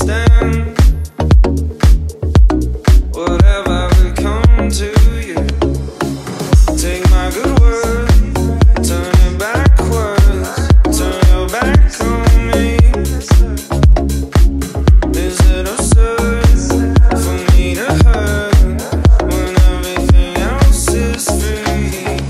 understand what have I become to you. Take my good word, turn it backwards, turn your back on me. Is it absurd for me to hurt when everything else is free?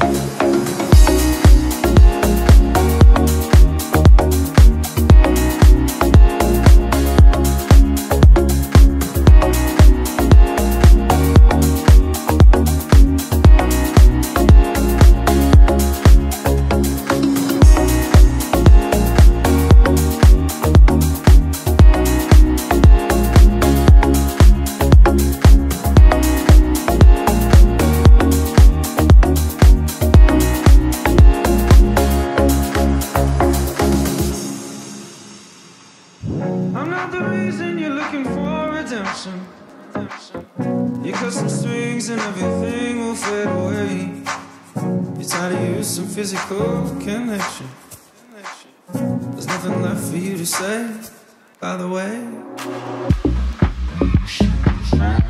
I'm not the reason you're looking for redemption. You cut some strings and everything will fade away. You're tired of using physical connection. There's nothing left for you to say, by the way. I don't understand.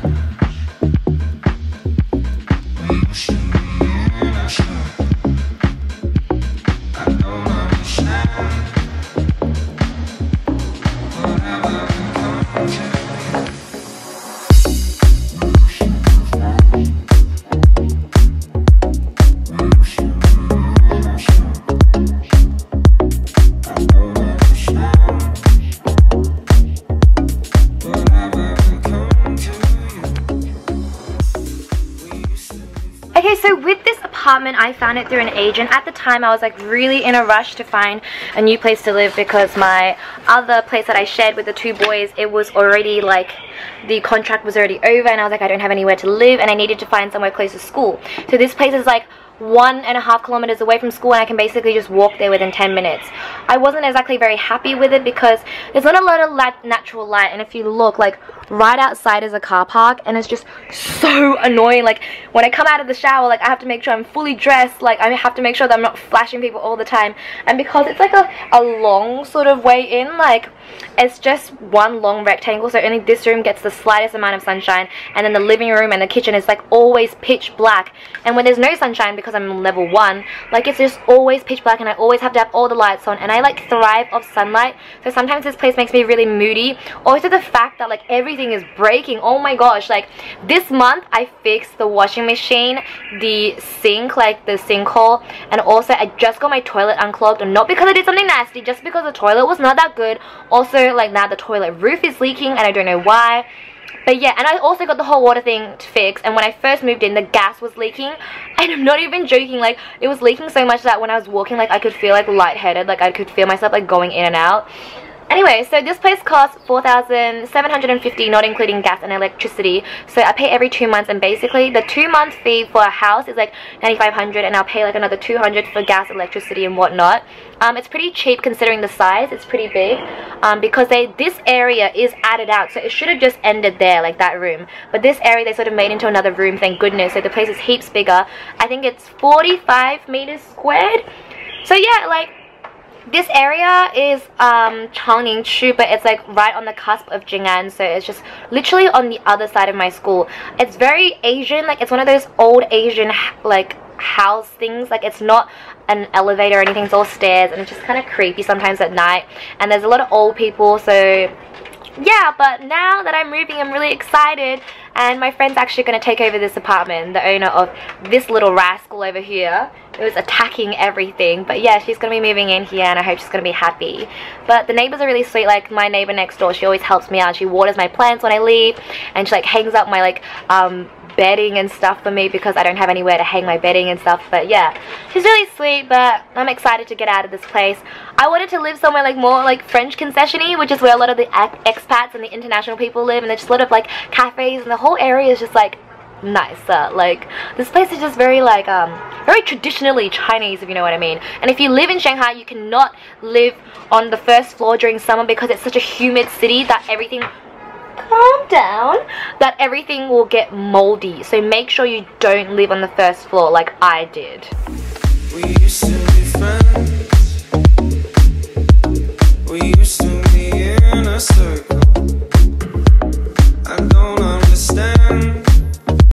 Okay, so with this apartment, I found it through an agent. At the time, I was like really in a rush to find a new place to live because my other place that I shared with the two boys, it was already like, the contract was already over and I was like, I don't have anywhere to live and I needed to find somewhere close to school. So this place is like 1.5 kilometers away from school and I can basically just walk there within 10 minutes. I wasn't exactly very happy with it because there's not a lot of natural light, and if you look, like right outside is a car park and it's just so annoying. Like when I come out of the shower, like I have to make sure I'm fully dressed, like I have to make sure that I'm not flashing people all the time. And because it's like a long sort of way in, like it's just one long rectangle, so only this room gets the slightest amount of sunshine, and then the living room and the kitchen is like always pitch black. And when there's no sunshine, because I'm on level 1, like it's just always pitch black and I always have to have all the lights on, and I like thrive off sunlight, so sometimes this place makes me really moody. Also the fact that like everything is breaking, oh my gosh, like this month I fixed the washing machine, the sink, like the sinkhole, and also I just got my toilet unclogged, and not because I did something nasty, just because the toilet was not that good. Also like now the toilet roof is leaking and I don't know why. But yeah, and I also got the whole water thing to fix, and when I first moved in the gas was leaking, and I'm not even joking, like it was leaking so much that when I was walking, like I could feel like lightheaded, like I could feel myself like going in and out. Anyway, so this place costs $4,750 not including gas and electricity, so I pay every 2 months, and basically the 2 month fee for a house is like $9,500 and I'll pay like another $200 for gas, electricity and whatnot. It's pretty cheap considering the size, it's pretty big, because this area is added out, so it should have just ended there, like that room, but this area they sort of made into another room, thank goodness, so the place is heaps bigger. I think it's 45 meters squared, so yeah, like this area is Changning, but it's like right on the cusp of Jing'an, so it's just literally on the other side of my school. It's very Asian, like it's one of those old Asian like house things, like it's not an elevator or anything, it's all stairs, and it's just kind of creepy sometimes at night, and there's a lot of old people, so yeah. But now that I'm moving, I'm really excited, and my friend's actually going to take over this apartment, the owner of this little rascal over here. It was attacking everything, but yeah, she's going to be moving in here and I hope she's going to be happy. But the neighbors are really sweet, like my neighbor next door, she always helps me out, she waters my plants when I leave, and she like hangs up my like bedding and stuff for me because I don't have anywhere to hang my bedding and stuff. But yeah, she's really sweet, but I'm excited to get out of this place. I wanted to live somewhere like more like French concession-y, which is where a lot of the expats and the international people live, and there's just a lot of like cafes, and the whole area is just like nicer. Like this place is just very like very traditionally Chinese, if you know what I mean. And if you live in Shanghai, you cannot live on the first floor during summer because it's such a humid city that everything everything will get moldy, so make sure you don't live on the first floor like I did. We used to be friends, we used to be in a circle. I don't